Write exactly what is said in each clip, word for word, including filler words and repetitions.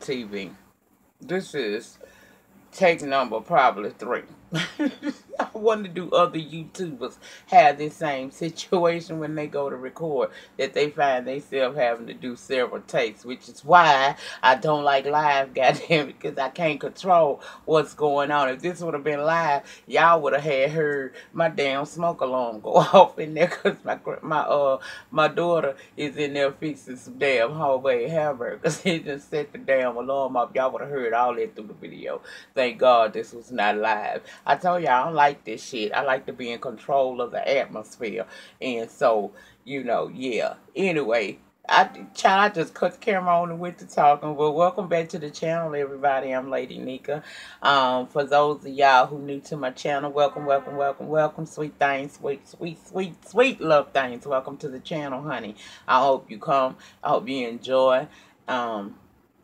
T V. This is take number probably three. I wonder do other YouTubers have this same situation when they go to record, that they find themselves having to do several takes, which is why I don't like live, goddamn, because I can't control what's going on. If this would have been live, y'all would have had heard my damn smoke alarm go off in there, because my my uh my daughter is in there fixing some damn hallway hamburgers. She just set the damn alarm off. Y'all would have heard all that through the video. Thank God this was not live. I told y'all I don't like this shit. I like to be in control of the atmosphere. And so, you know, yeah. Anyway, I, I just cut the camera on and went to talking. Well, welcome back to the channel, everybody. I'm Lady Nyca. Um, for those of y'all who new to my channel, welcome, welcome, welcome, welcome. Sweet things, sweet, sweet, sweet, sweet love things. Welcome to the channel, honey. I hope you come. I hope you enjoy. Um...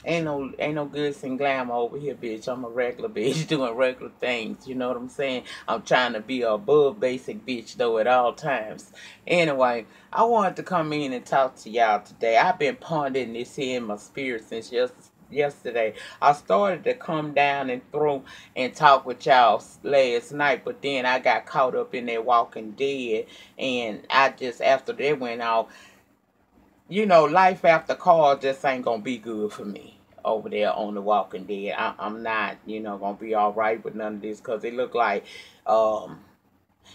Ain't no, ain't no goods and glamour over here, bitch. I'm a regular bitch doing regular things. You know what I'm saying? I'm trying to be a above basic bitch, though, at all times. Anyway, I wanted to come in and talk to y'all today. I've been pondering this here in my spirit since yesterday. Yesterday I started to come down and through and talk with y'all last night, but then I got caught up in that Walking Dead, and I just, after that went off, you know, life after Carl just ain't gonna be good for me over there on The Walking Dead. I, I'm not, you know, gonna be all right with none of this, because it look like, um,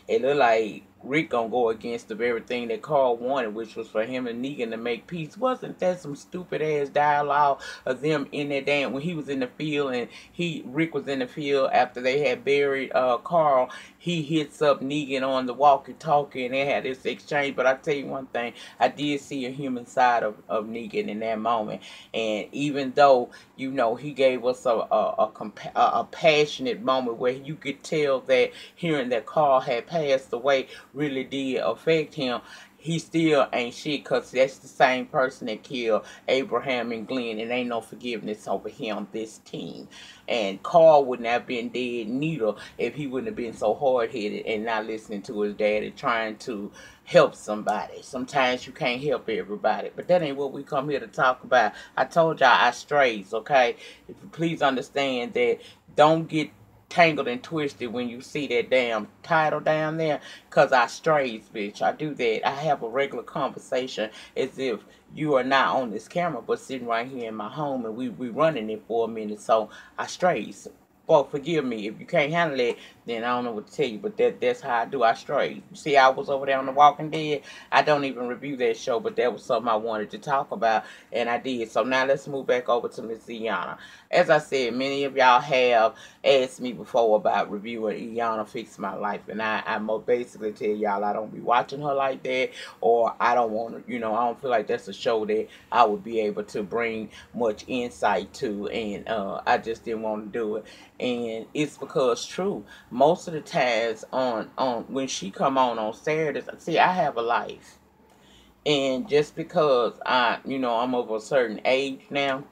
it look like Rick gonna go against the very thing that Carl wanted, which was for him and Negan to make peace. Wasn't that some stupid ass dialogue of them in that damn, when he was in the field and he, Rick was in the field after they had buried uh, Carl, he hits up Negan on the walkie-talkie and they had this exchange. But I tell you one thing, I did see a human side of, of Negan in that moment. And even though, you know, he gave us a, a, a, a passionate moment where you could tell that hearing that Carl had passed away really did affect him, he still ain't shit, because that's the same person that killed Abraham and Glenn, and ain't no forgiveness over him, this team. And Carl wouldn't have been dead neither if he wouldn't have been so hard-headed and not listening to his dad and trying to help somebody. Sometimes you can't help everybody, but that ain't what we come here to talk about. I told y'all I strays, okay? If you please understand that, don't get tangled and twisted when you see that damn title down there, because I strays, bitch. I do that. I have a regular conversation as if you are not on this camera, but sitting right here in my home, and we we running it for a minute. So I strays. Well, forgive me if you can't handle it, then I don't know what to tell you, but that that's how I do. I strays. You see, I was over there on The Walking Dead. I don't even review that show, but that was something I wanted to talk about, and I did. So now let's move back over to Miss Iyanla. As I said, many of y'all have asked me before about reviewing Iyanla Fix My Life, and I, I most basically tell y'all I don't be watching her like that, or I don't want to, you know, I don't feel like that's a show that I would be able to bring much insight to, and uh, I just didn't want to do it. And it's because true, most of the times on on when she come on on Saturdays, see, I have a life, and just because I, you know, I'm of a certain age now,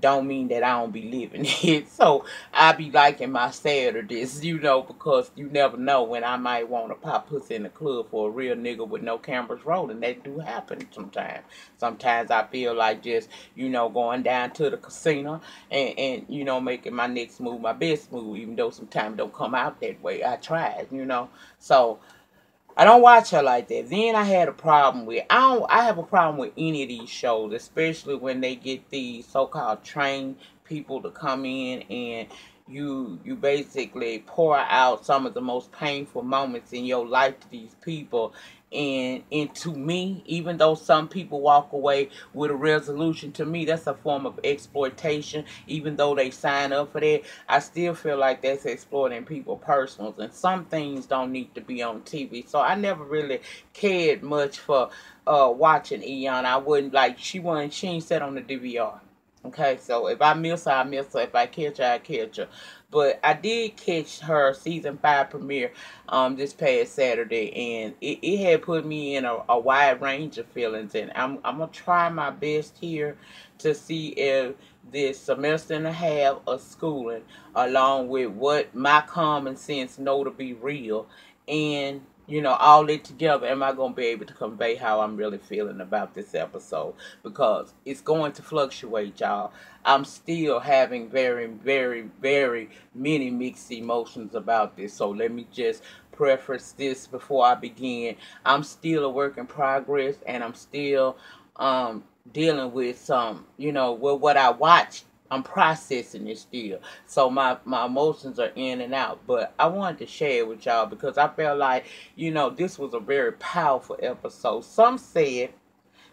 don't mean that I don't be living it. So I be liking my Saturdays, you know, because you never know when I might want to pop pussy in the club for a real nigga with no cameras rolling. That do happen sometimes. Sometimes I feel like just, you know, going down to the casino and, and you know, making my next move my best move, even though sometimes don't come out that way. I tried, you know. So I don't watch her like that. Then I had a problem with, I don't, I have a problem with any of these shows, especially when they get these so-called trained people to come in and you you basically pour out some of the most painful moments in your life to these people. And, and to me, even though some people walk away with a resolution, to me that's a form of exploitation. Even though they sign up for that, I still feel like that's exploiting people's personals, and some things don't need to be on T V. So I never really cared much for uh, watching Iyanla. I wouldn't, like, she wasn't, she ain't set on the D V R. Okay, so if I miss her, I miss her. If I catch her, I catch her. But I did catch her season five premiere um, this past Saturday, and it, it had put me in a, a wide range of feelings. And I'm, I'm going to try my best here to see if this semester and a half of schooling, along with what my common sense know to be real, and you know, all it together, am I going to be able to convey how I'm really feeling about this episode? Because it's going to fluctuate, y'all. I'm still having very, very, very many mixed emotions about this. So let me just preface this before I begin. I'm still a work in progress, and I'm still um, dealing with some, you know, with what I watched. I'm processing it still. So my, my emotions are in and out. But I wanted to share it with y'all because I felt like, you know, this was a very powerful episode. Some said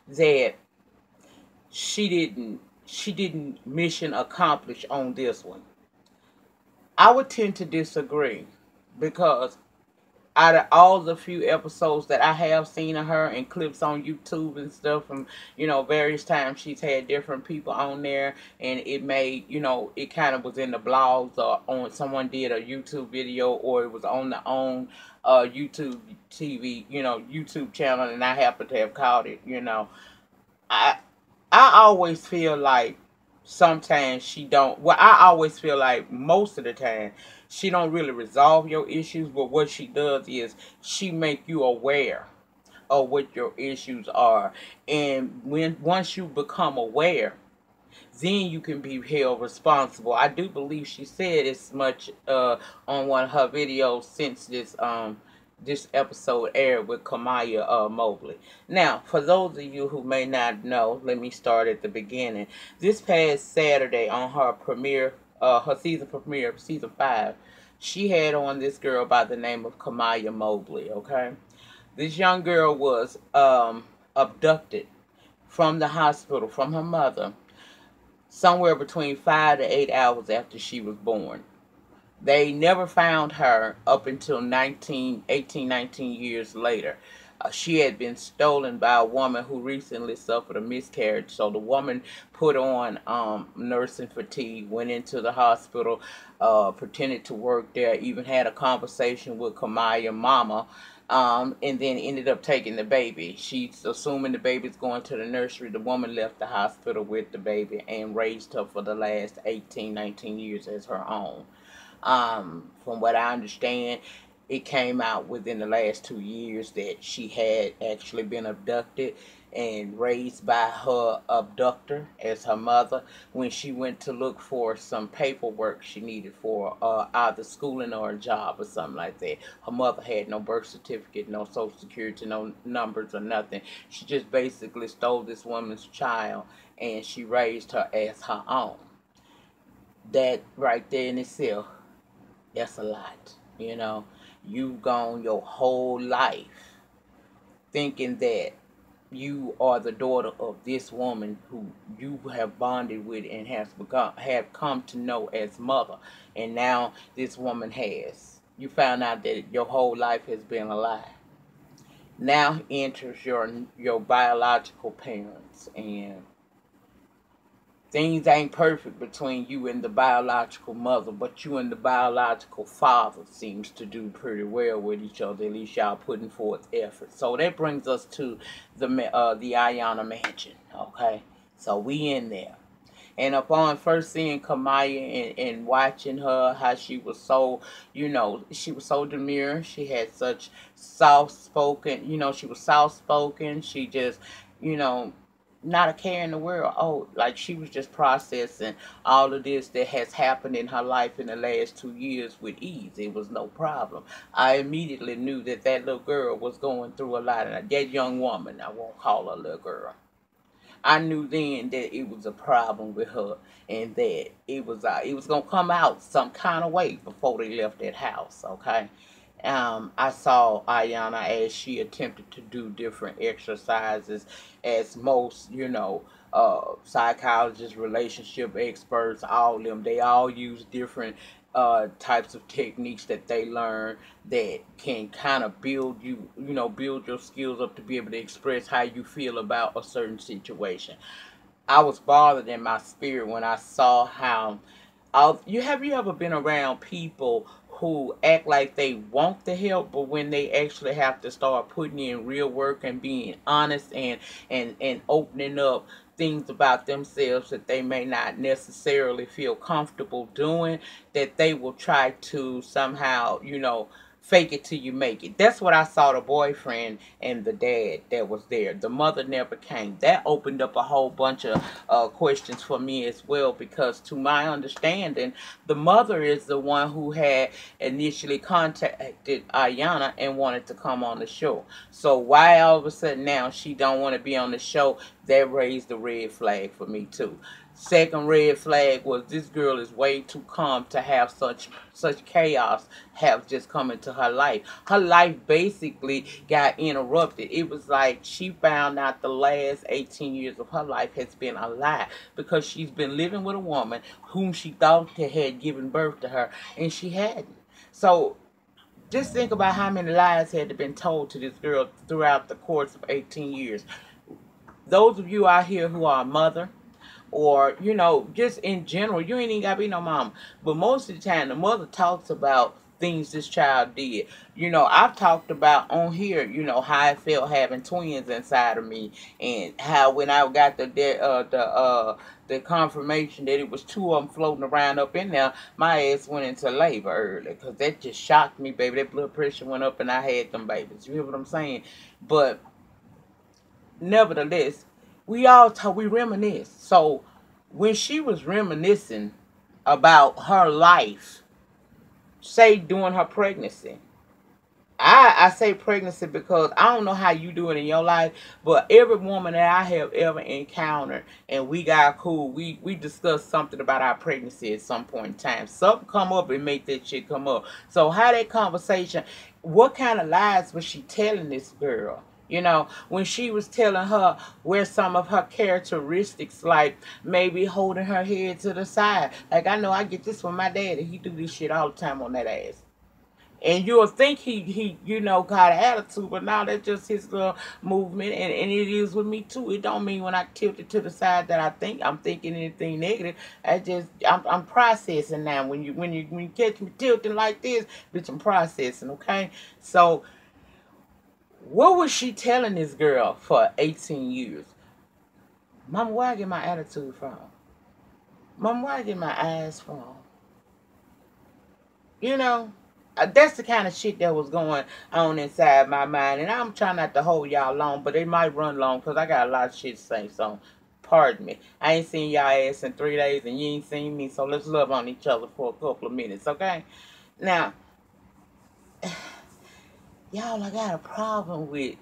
that she didn't, she didn't mission accomplish on this one. I would tend to disagree because out of all the few episodes that I have seen of her and clips on YouTube and stuff from, you know, various times she's had different people on there, and it made, you know, it kind of was in the blogs or on someone did a YouTube video, or it was on the own uh, YouTube T V, you know, YouTube channel, and I happen to have caught it, you know. I, I always feel like sometimes she don't, well, I always feel like most of the time, she don't really resolve your issues, but what she does is she make you aware of what your issues are. And when once you become aware, then you can be held responsible. I do believe she said as much uh, on one of her videos since this um this episode aired with Kamiyah uh, Mobley. Now, for those of you who may not know, let me start at the beginning. This past Saturday on her premiere, Uh, her season premiere, season five, she had on this girl by the name of Kamiyah Mobley, okay? This young girl was um, abducted from the hospital, from her mother, somewhere between five to eight hours after she was born. They never found her up until nineteen, eighteen, nineteen years later. Uh, she had been stolen by a woman who recently suffered a miscarriage. So the woman put on um, nursing fatigue, went into the hospital, uh, pretended to work there, even had a conversation with Kamiyah mama, um, and then ended up taking the baby. She's assuming the baby's going to the nursery. The woman left the hospital with the baby and raised her for the last eighteen, nineteen years as her own. Um, from what I understand, it came out within the last two years that she had actually been abducted and raised by her abductor as her mother when she went to look for some paperwork she needed for uh, either schooling or a job or something like that. Her mother had no birth certificate, no social security, no numbers or nothing. She just basically stole this woman's child and she raised her as her own. That right there in itself, that's a lot, you know. You've gone your whole life thinking that you are the daughter of this woman who you have bonded with and has become, have come to know as mother. And now this woman has. You found out that your whole life has been a lie. Now enters your, your biological parents, and things ain't perfect between you and the biological mother, but you and the biological father seems to do pretty well with each other. At least y'all putting forth effort. So that brings us to the uh, the Iyanla mansion, okay? So we in there. And upon first seeing Kamiyah and, and watching her, how she was so, you know, she was so demure. She had such soft-spoken, you know, she was soft-spoken. She just, you know, not a care in the world. Oh, like she was just processing all of this that has happened in her life in the last two years with ease. It was no problem. I immediately knew that that little girl was going through a lot. And that young woman, I won't call her little girl. I knew then that it was a problem with her, and that it was uh, it was gonna come out some kind of way before they left that house. Okay. Um, I saw Iyanla as she attempted to do different exercises, as most, you know, uh, psychologists, relationship experts, all of them, they all use different uh, types of techniques that they learn that can kind of build you, you know, build your skills up to be able to express how you feel about a certain situation. I was bothered in my spirit when I saw how, I'll, you have you ever been around people who act like they want the help, but when they actually have to start putting in real work and being honest and and and opening up things about themselves that they may not necessarily feel comfortable doing, that they will try to somehow, you know, fake it till you make it. That's what I saw the boyfriend and the dad that was there. The mother never came. That opened up a whole bunch of uh, questions for me as well, because to my understanding, the mother is the one who had initially contacted Iyanla and wanted to come on the show. So why all of a sudden now she don't want to be on the show? That raised the red flag for me too. Second red flag was, this girl is way too calm to have such such chaos have just come into her life. Her life basically got interrupted. It was like she found out the last eighteen years of her life has been a lie, because she's been living with a woman whom she thought had given birth to her, and she hadn't. So just think about how many lies had been told to this girl throughout the course of eighteen years. Those of you out here who are a mother, or, you know, just in general, you ain't even got to be no mama. But most of the time, the mother talks about things this child did. You know, I've talked about on here, you know, how I felt having twins inside of me. And how when I got the, the, uh, the, uh, the confirmation that it was two of them floating around up in there, my ass went into labor early. Because that just shocked me, baby. That blood pressure went up and I had them babies. You hear what I'm saying? But nevertheless, we all talk, we reminisce. So when she was reminiscing about her life, say during her pregnancy, I, I say pregnancy because I don't know how you do it in your life, but every woman that I have ever encountered and we got cool, we, we discussed something about our pregnancy at some point in time. Something come up and make that shit come up. So how that conversation, what kind of lies was she telling this girl? You know, when she was telling her where some of her characteristics, like maybe holding her head to the side. Like, I know I get this from my daddy. He do this shit all the time on that ass. And you'll think he, he you know, got an attitude, but now that's just his little movement. And, and it is with me, too. It don't mean when I tilt it to the side that I think I'm thinking anything negative. I just, I'm, I'm processing now. When you, when, you, when you catch me tilting like this, bitch, I'm processing, okay? So what was she telling this girl for eighteen years? Mama, where I get my attitude from? Mama, where I get my eyes from? You know, that's the kind of shit that was going on inside my mind. And I'm trying not to hold y'all long, but they might run long because I got a lot of shit to say. So, pardon me. I ain't seen y'all ass in three days and you ain't seen me. So, let's love on each other for a couple of minutes, okay? Now, y'all, I got a problem with,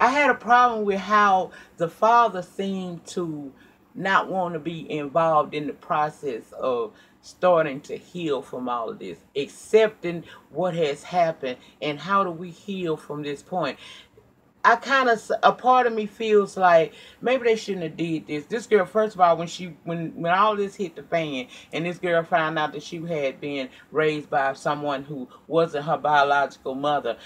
I had a problem with how the father seemed to not want to be involved in the process of starting to heal from all of this, accepting what has happened, and how do we heal from this point. I kind of, a part of me feels like maybe they shouldn't have did this. This girl, first of all, when she, when, when all this hit the fan and this girl found out that she had been raised by someone who wasn't her biological mother,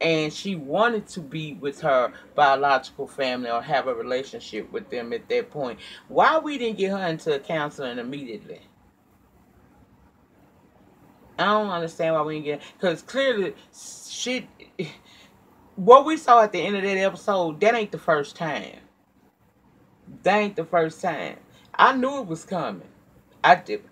and she wanted to be with her biological family or have a relationship with them at that point, why we didn't get her into counseling immediately? I don't understand why we didn't get, because clearly shit, what we saw at the end of that episode, that ain't the first time. That ain't the first time. I knew it was coming. I did.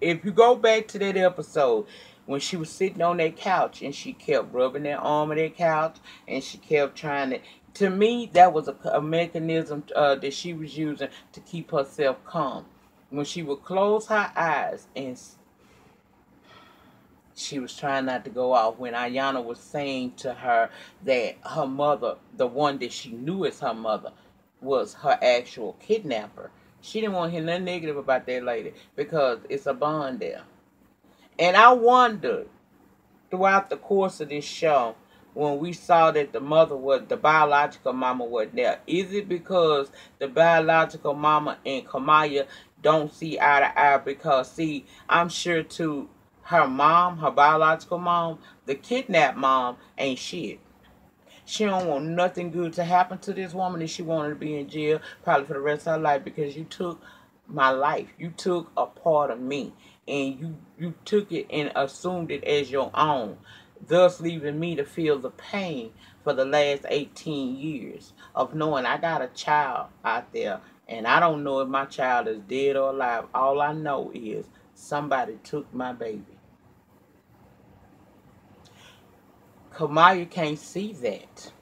If you go back to that episode, when she was sitting on that couch and she kept rubbing that arm of that couch and she kept trying to, to me, that was a, a mechanism uh, that she was using to keep herself calm. When she would close her eyes and she was trying not to go off, when Iyanla was saying to her that her mother, the one that she knew as her mother, was her actual kidnapper. She didn't want to hear nothing negative about that lady because it's a bond there. And I wondered throughout the course of this show, when we saw that the mother was, the biological mama wasn't there, is it because the biological mama and Kamiyah don't see eye to eye? Because, see, I'm sure to her mom, her biological mom, the kidnapped mom, ain't shit. She don't want nothing good to happen to this woman, and she wanted to be in jail probably for the rest of her life, because you took my life. You took a part of me, and you, you took it and assumed it as your own, thus leaving me to feel the pain for the last eighteen years of knowing I got a child out there, and I don't know if my child is dead or alive. All I know is somebody took my baby. Kamiyah can't see that.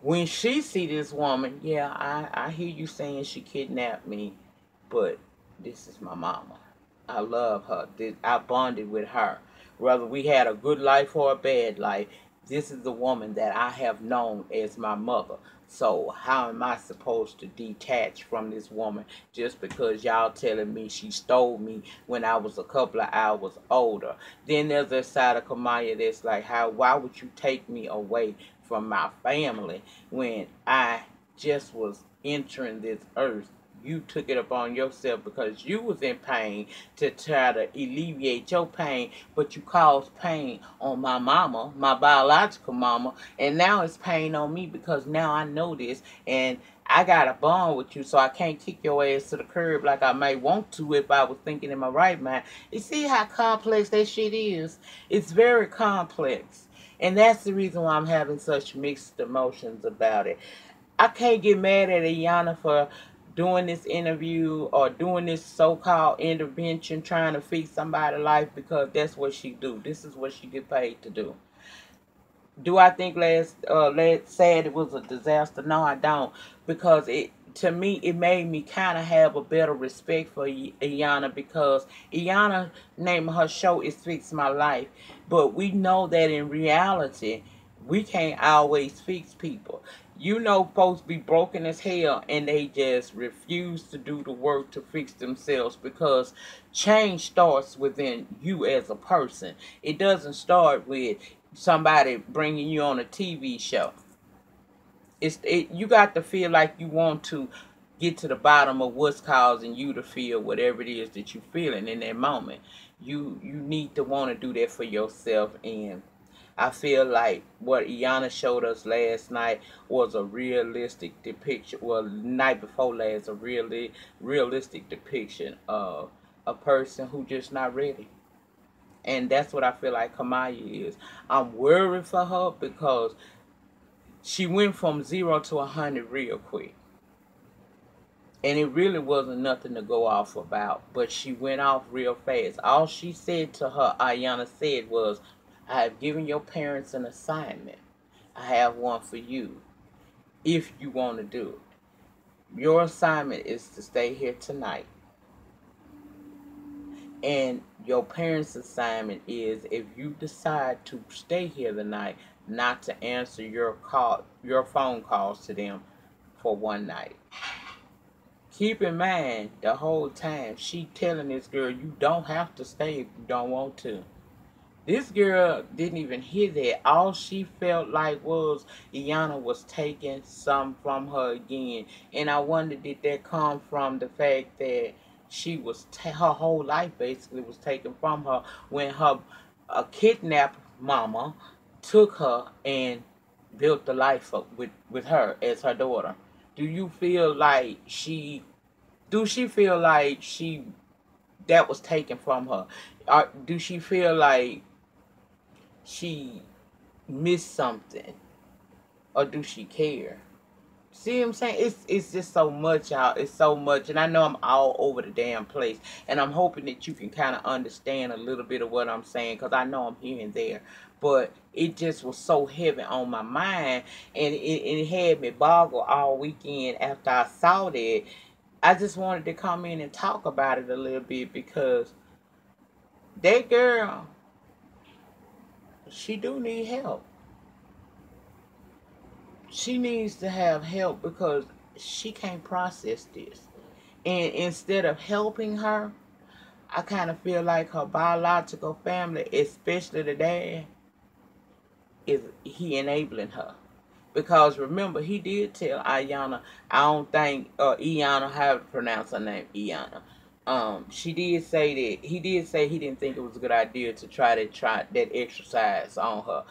When she see this woman, yeah, I, I hear you saying she kidnapped me, but this is my mama. I love her. I bonded with her. Whether we had a good life or a bad life, this is the woman that I have known as my mother. So how am I supposed to detach from this woman just because y'all telling me she stole me when I was a couple of hours older? Then there's that side of Kamiyah that's like, how? Why would you take me away from my family when I just was entering this earth? You took it upon yourself because you was in pain to try to alleviate your pain, but you caused pain on my mama, my biological mama, and now it's pain on me because now I know this and I got a bond with you, so I can't kick your ass to the curb like I may want to if I was thinking in my right mind. You see how complex that shit is? It's very complex, and that's the reason why I'm having such mixed emotions about it. I can't get mad at Iyanla for doing this interview or doing this so-called intervention trying to fix somebody's life, because that's what she do. This is what she get paid to do. Do I think last uh last said it was a disaster? No, I don't, because it to me it made me kind of have a better respect for Iyanla, because Iyanla, name of her show is Fix My Life, but we know that in reality we can't always fix people. You know, folks be broken as hell and they just refuse to do the work to fix themselves, because change starts within you as a person. It doesn't start with somebody bringing you on a T V show. It's it, you got to feel like you want to get to the bottom of what's causing you to feel whatever it is that you're feeling in that moment. You, you need to want to do that for yourself, and I feel like what Iyanla showed us last night was a realistic depiction. Well, night before last, a really realistic depiction of a person who just not ready. And that's what I feel like Kamiyah is. I'm worried for her because she went from zero to a hundred real quick. And it really wasn't nothing to go off about, but she went off real fast. All she said to her, Iyanla said, was, I have given your parents an assignment. I have one for you, if you want to do it. Your assignment is to stay here tonight. And your parents' assignment is, if you decide to stay here tonight, not to answer your call, your phone calls to them for one night. Keep in mind, the whole time, she telling this girl, you don't have to stay if you don't want to. This girl didn't even hear that. All she felt like was Iyanla was taking some from her again. And I wonder, did that come from the fact that she was, her whole life basically was taken from her when her a kidnapped mama took her and built the life up with, with her as her daughter. Do you feel like she, do she feel like she, that was taken from her? Or do she feel like she missed something, or do she care? See what I'm saying? It's it's just so much, y'all. It's so much, and I know I'm all over the damn place, and I'm hoping that you can kind of understand a little bit of what I'm saying, because I know I'm here and there, but it just was so heavy on my mind, and it, it had me boggled all weekend after I saw that. I just wanted to come in and talk about it a little bit, because that girl, she do need help. She needs to have help, because she can't process this. And instead of helping her, I kind of feel like her biological family, especially the dad, is he enabling her. Because remember, he did tell Iyanla, I don't think, uh, Iyanla, how to pronounce her name, Iyanla. Um, she did say that, he did say he didn't think it was a good idea to try to try that exercise on her.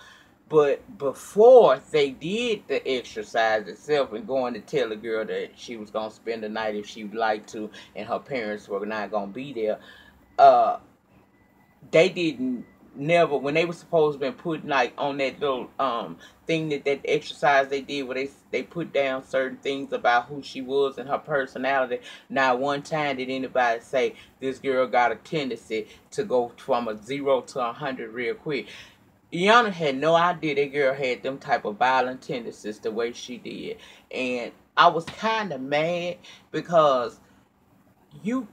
But before they did the exercise itself and going to tell the girl that she was going to spend the night if she would like to and her parents were not going to be there, uh, they didn't, never, when they were supposed to been put like on that little um, thing that that exercise they did where they, they put down certain things about who she was and her personality. Not one time did anybody say this girl got a tendency to go from a zero to a hundred real quick. Iyanla had no idea that girl had them type of violent tendencies the way she did. And I was kind of mad because you...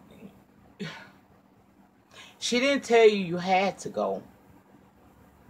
she didn't tell you you had to go.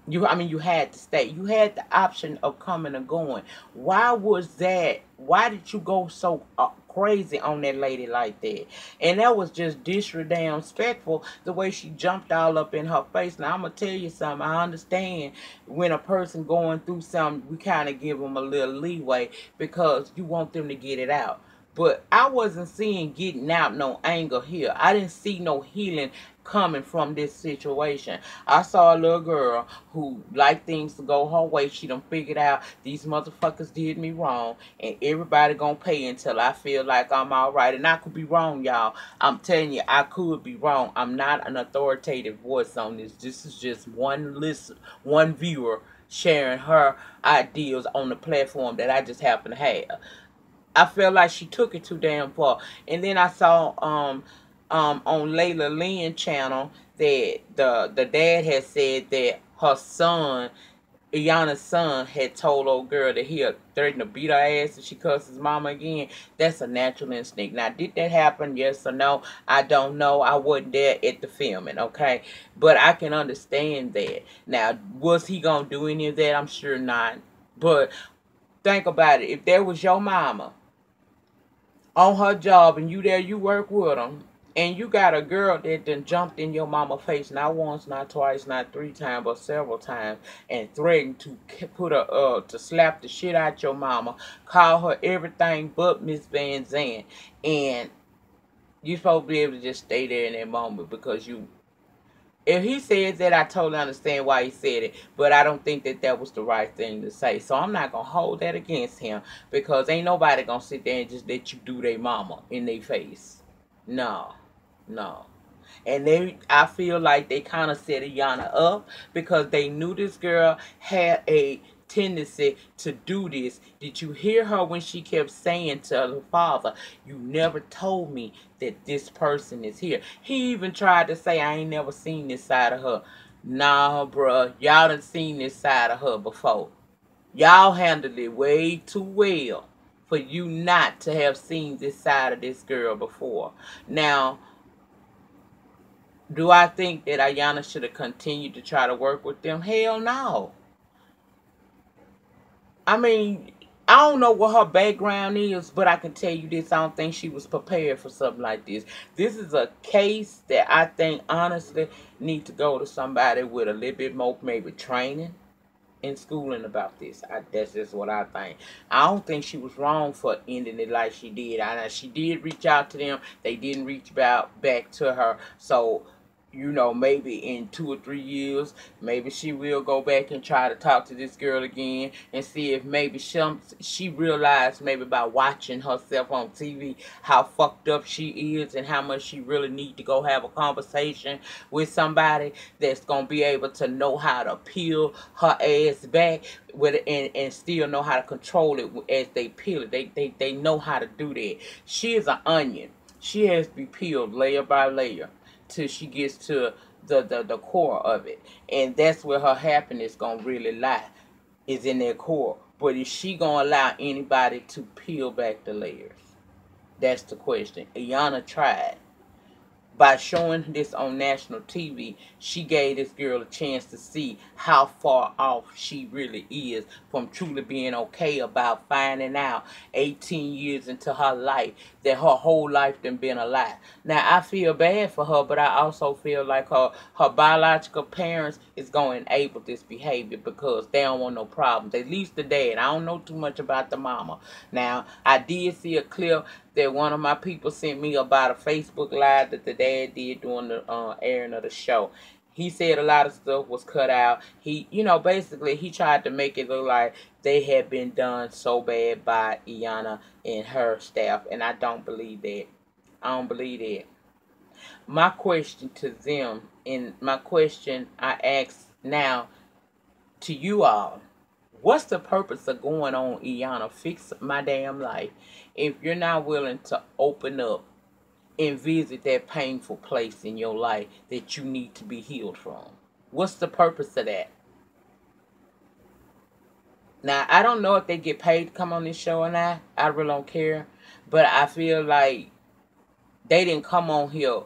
You, I mean, you had to stay. You had the option of coming and going. Why was that? Why did you go so uh, crazy on that lady like that? And that was just disrespectful the way she jumped all up in her face. Now, I'm going to tell you something. I understand when a person going through something, we kind of give them a little leeway because you want them to get it out. But I wasn't seeing getting out no anger here. I didn't see no healing coming from this situation. I saw a little girl who liked things to go her way. She done figured out these motherfuckers did me wrong. And everybody gonna pay until I feel like I'm alright. And I could be wrong, y'all. I'm telling you, I could be wrong. I'm not an authoritative voice on this. This is just one listen, one viewer sharing her ideas on the platform that I just happen to have. I felt like she took it too damn far. And then I saw um, um, on Layla Lynn's channel that the the dad had said that her son, Iyanla's son, had told old girl that he'll threaten to beat her ass if she cusses mama again. That's a natural instinct. Now, did that happen? Yes or no? I don't know. I wasn't there at the filming, okay? But I can understand that. Now, was he going to do any of that? I'm sure not. But think about it. If there was your mama on her job and you there, you work with them, and you got a girl that done jumped in your mama's face not once, not twice, not three times, but several times, and threatened to put her uh to slap the shit out your mama, call her everything but Miss Vanzant, and you supposed to be able to just stay there in that moment because you. If he says that, I totally understand why he said it, but I don't think that that was the right thing to say. So I'm not going to hold that against him because ain't nobody going to sit there and just let you do their mama in their face. No, no. And they, I feel like they kind of set Iyanla up because they knew this girl had a tendency to do this. Did you hear her when she kept saying to her father, you never told me that this person is here? He even tried to say, I ain't never seen this side of her. Nah, bruh, y'all done seen this side of her before. Y'all handled it way too well for you not to have seen this side of this girl before. Now, do I think that Iyanla should have continued to try to work with them? Hell no. I mean, I don't know what her background is, but I can tell you this. I don't think she was prepared for something like this. This is a case that I think, honestly, need to go to somebody with a little bit more maybe training and schooling about this. I, that's just what I think. I don't think she was wrong for ending it like she did. I know she did reach out to them. They didn't reach out back to her. So, you know, maybe in two or three years, maybe she will go back and try to talk to this girl again and see if maybe she, she realized maybe by watching herself on T V how fucked up she is and how much she really need to go have a conversation with somebody that's going to be able to know how to peel her ass back with and, and still know how to control it as they peel it. They, they, they know how to do that. She is an onion. She has to be peeled layer by layer till she gets to the, the, the core of it. And that's where her happiness gonna really lie, is in that core. But is she gonna allow anybody to peel back the layers? That's the question. Iyanla tried. By showing this on national T V, she gave this girl a chance to see how far off she really is from truly being okay about finding out eighteen years into her life that her whole life done been a lie. Now, I feel bad for her, but I also feel like her, her biological parents is going to enable this behavior because they don't want no problems. At least the dad. I don't know too much about the mama. Now, I did see a clip that one of my people sent me about a Facebook Live that the dad did during the uh, airing of the show. He said a lot of stuff was cut out. He, you know, basically he tried to make it look like they had been done so bad by Iyanla and her staff. And I don't believe that. I don't believe that. My question to them, and my question I ask now to you all, what's the purpose of going on Iyanla Fix My Damn Life if you're not willing to open up and visit that painful place in your life that you need to be healed from? What's the purpose of that? Now, I don't know if they get paid to come on this show or not. I really don't care. But I feel like they didn't come on here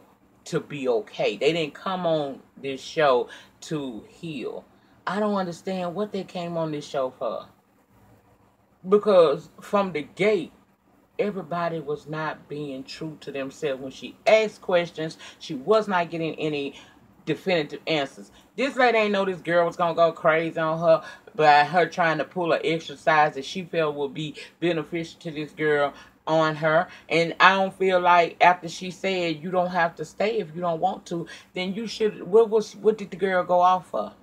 to be okay. They didn't come on this show to heal. I don't understand what they came on this show for. Because from the gate, everybody was not being true to themselves. When she asked questions, she was not getting any definitive answers. This lady ain't know this girl was gonna go crazy on her by her trying to pull an exercise that she felt would be beneficial to this girl on her. And I don't feel like after she said you don't have to stay if you don't want to, then you should. What was what did the girl go off for?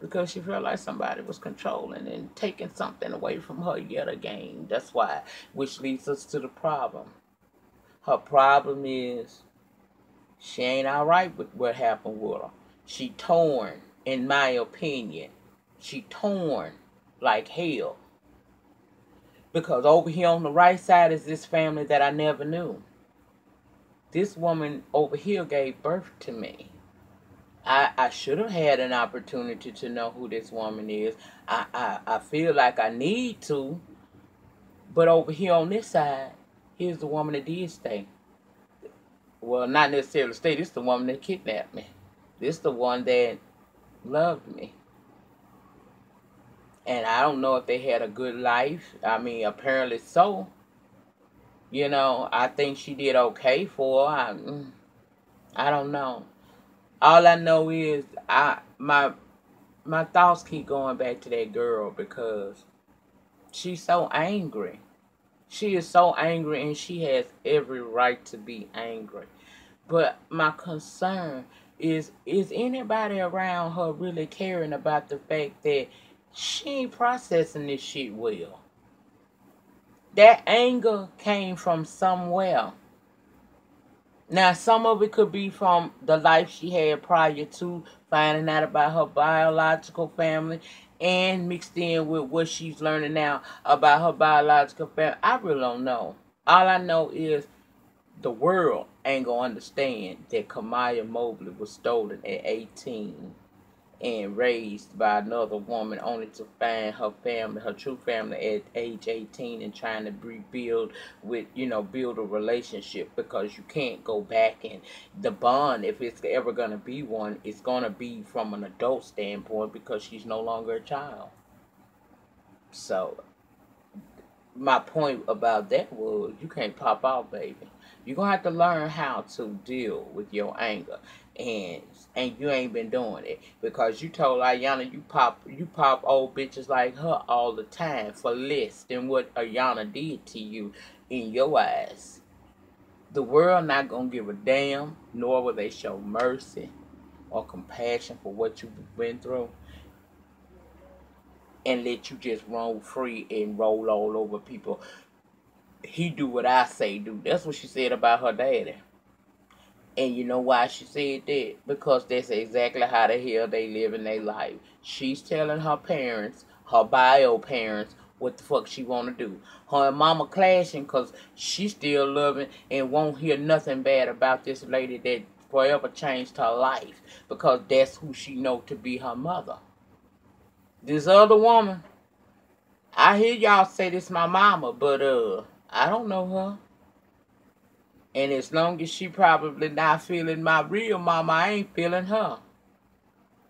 Because she felt like somebody was controlling and taking something away from her yet again. That's why, which leads us to the problem. Her problem is she ain't all right with what happened with her. She torn, in my opinion. She torn like hell. Because over here on the right side is this family that I never knew. This woman over here gave birth to me. I, I should have had an opportunity to know who this woman is. I, I, I feel like I need to. But over here on this side, here's the woman that did stay. Well, not necessarily stay. This is the woman that kidnapped me. This is the one that loved me. And I don't know if they had a good life. I mean, apparently so. You know, I think she did okay for her. I, I don't know. All I know is I my my thoughts keep going back to that girl because she's so angry. She is so angry, and she has every right to be angry. But my concern is, is anybody around her really caring about the fact that she ain't processing this shit well? That anger came from somewhere. Now, some of it could be from the life she had prior to finding out about her biological family, and mixed in with what she's learning now about her biological family. I really don't know. All I know is the world ain't gonna understand that Kamiyah Mobley was stolen at eighteen and raised by another woman, only to find her family, her true family, at age eighteen and trying to rebuild with, you know, build a relationship, because you can't go back, and the bond, if it's ever going to be one, it's going to be from an adult standpoint, because she's no longer a child. So my point about that was, you can't pop out, baby. You're going to have to learn how to deal with your anger. And, and you ain't been doing it. Because you told Iyanla you pop you pop old bitches like her all the time for less than what Iyanla did to you in your eyes. The world not going to give a damn, nor will they show mercy or compassion for what you've been through. And let you just roam free and roll all over people. He do what I say do. That's what she said about her daddy. And you know why she said that? Because that's exactly how the hell they live in their life. She's telling her parents, her bio parents, what the fuck she want to do. Her and mama clashing because she still loving and won't hear nothing bad about this lady that forever changed her life. Because that's who she know to be her mother. This other woman, I hear y'all say this my mama, but uh, I don't know her. And as long as she probably not feeling my real mama, I ain't feeling her.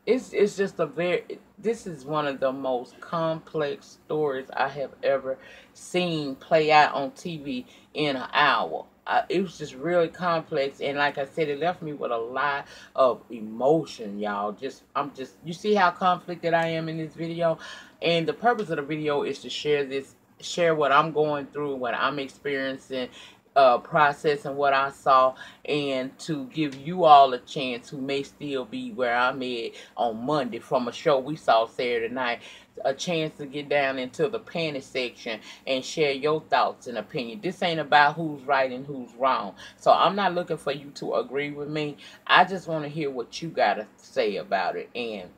It's it's just a very, this is one of the most complex stories I have ever seen play out on T V in an hour. I, it was just really complex. And like I said, it left me with a lot of emotion, y'all. Just, I'm just, you see how conflicted I am in this video? And the purpose of the video is to share this, share what I'm going through, what I'm experiencing, Uh, processing what I saw, and to give you all a chance who may still be where I'm at on Monday from a show we saw Saturday night, a chance to get down into the panty section and share your thoughts and opinion. This ain't about who's right and who's wrong. So I'm not looking for you to agree with me. I just want to hear what you got to say about it. And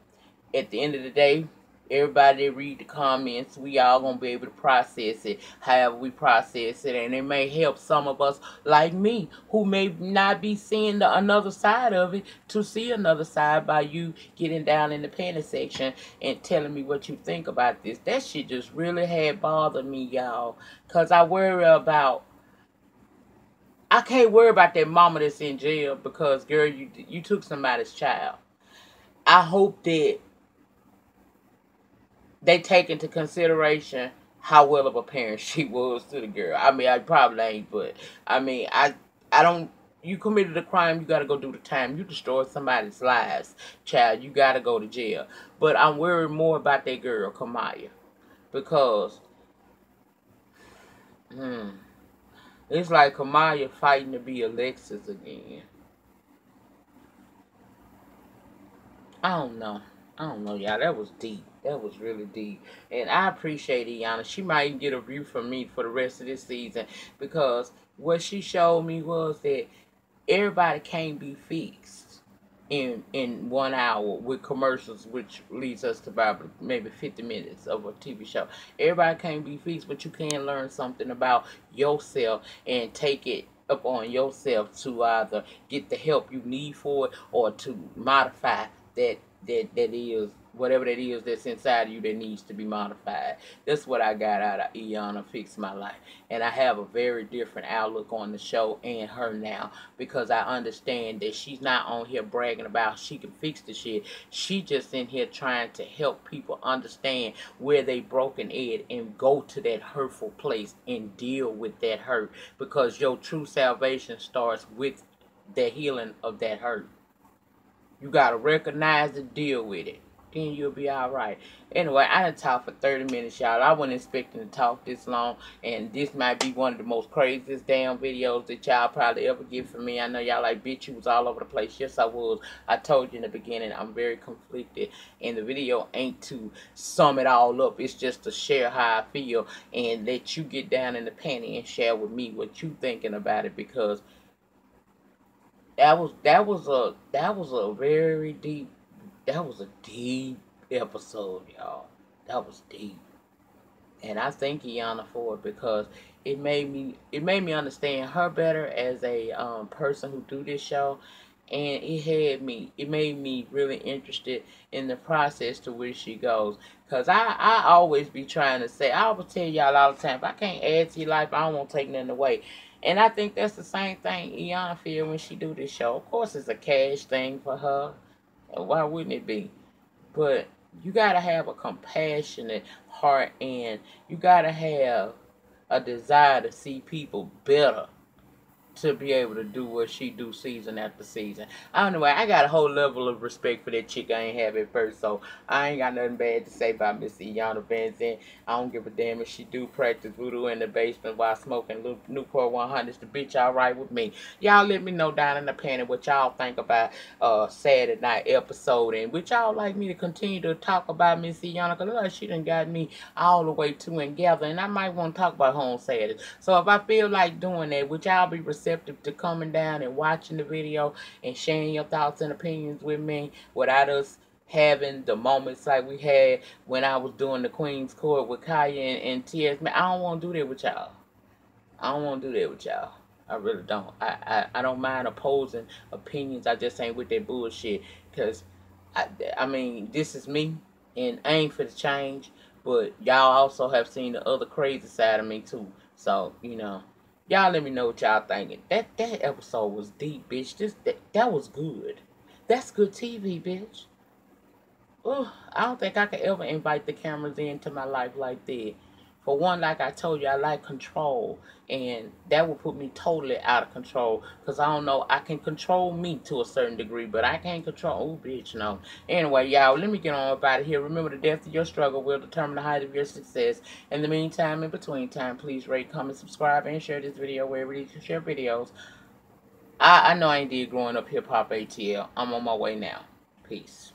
at the end of the day, everybody read the comments. We all gonna be able to process it however we process it, and it may help some of us like me who may not be seeing the another side of it to see another side by you getting down in the panty section and telling me what you think about this. That shit just really had bothered me, y'all, because I worry about I can't worry about that mama that's in jail because, girl, you you took somebody's child. I hope that they take into consideration how well of a parent she was to the girl. I mean, I probably ain't, but, I mean, I, I don't... You committed a crime, you gotta go do the time. You destroyed somebody's lives, child. You gotta go to jail. But I'm worried more about that girl, Kamiyah, because... Hmm... It's like Kamiyah fighting to be Alexis again. I don't know. I don't know, y'all. That was deep. That was really deep. And I appreciate Iyanla. She might even get a view from me for the rest of this season. Because what she showed me was that everybody can't be fixed in in one hour with commercials, which leads us to about maybe fifty minutes of a T V show. Everybody can't be fixed, but you can learn something about yourself and take it up on yourself to either get the help you need for it or to modify that that that is whatever that is that's inside of you that needs to be modified. That's what I got out of Iyanla Fix My Life. And I have a very different outlook on the show and her now, because I understand that she's not on here bragging about she can fix the shit. She just in here trying to help people understand where they broken at and go to that hurtful place and deal with that hurt, because your true salvation starts with the healing of that hurt. You got to recognize and deal with it. Then you'll be all right. Anyway, I done talked for thirty minutes, y'all. I wasn't expecting to talk this long, and this might be one of the most craziest damn videos that y'all probably ever get from me. I know y'all like, bitch, you was all over the place. Yes, I was. I told you in the beginning, I'm very conflicted, and the video ain't to sum it all up. It's just to share how I feel and let you get down in the panty and share with me what you thinking about it, because that was, that was a, that was a very deep, that was a deep episode, y'all. That was deep. And I thank Iyanla for it, because it made me it made me understand her better as a um, person who do this show. And it had me, it made me really interested in the process to where she goes. Because I, I always be trying to say, I always tell y'all all the time, if I can't add to your life, I don't want to take nothing away. And I think that's the same thing Iyanla feels when she do this show. Of course, it's a cash thing for her. Why wouldn't it be? But you got to have a compassionate heart, and you got to have a desire to see people better to be able to do what she do season after season. I don't know. I got a whole level of respect for that chick I ain't have at first, so I ain't got nothing bad to say about Miss Iyanla Vanzant. I don't give a damn if she do practice voodoo in the basement while smoking Newport one hundreds. The bitch all right with me. Y'all let me know down in the panel what y'all think about uh Saturday night episode, and would y'all like me to continue to talk about Miss Iyanla, because look, she done got me all the way to and gather, and I might want to talk about her on Saturday. So if I feel like doing that, would y'all be receptive to coming down and watching the video and sharing your thoughts and opinions with me without us having the moments like we had when I was doing the Queen's Court with Kaya and, and T S? Man, I don't want to do that with y'all. I don't want to do that with y'all. I really don't. I, I, I don't mind opposing opinions. I just ain't with that bullshit, because I, I mean, this is me and I ain't for the change, but y'all also have seen the other crazy side of me too. So, you know, y'all let me know what y'all thinking. That that episode was deep, bitch. This that, that was good. That's good T V, bitch. Ooh, I don't think I could ever invite the cameras into my life like that. For one, like I told you, I like control. And that would put me totally out of control. Because I don't know, I can control me to a certain degree, but I can't control, oh, bitch, no. Anyway, y'all, let me get on up out of here. Remember, the depth of your struggle will determine the height of your success. In the meantime, in between time, please rate, comment, subscribe, and share this video wherever you can share videos. I, I know I ain't did growing up hip-hop A T L. I'm on my way now. Peace.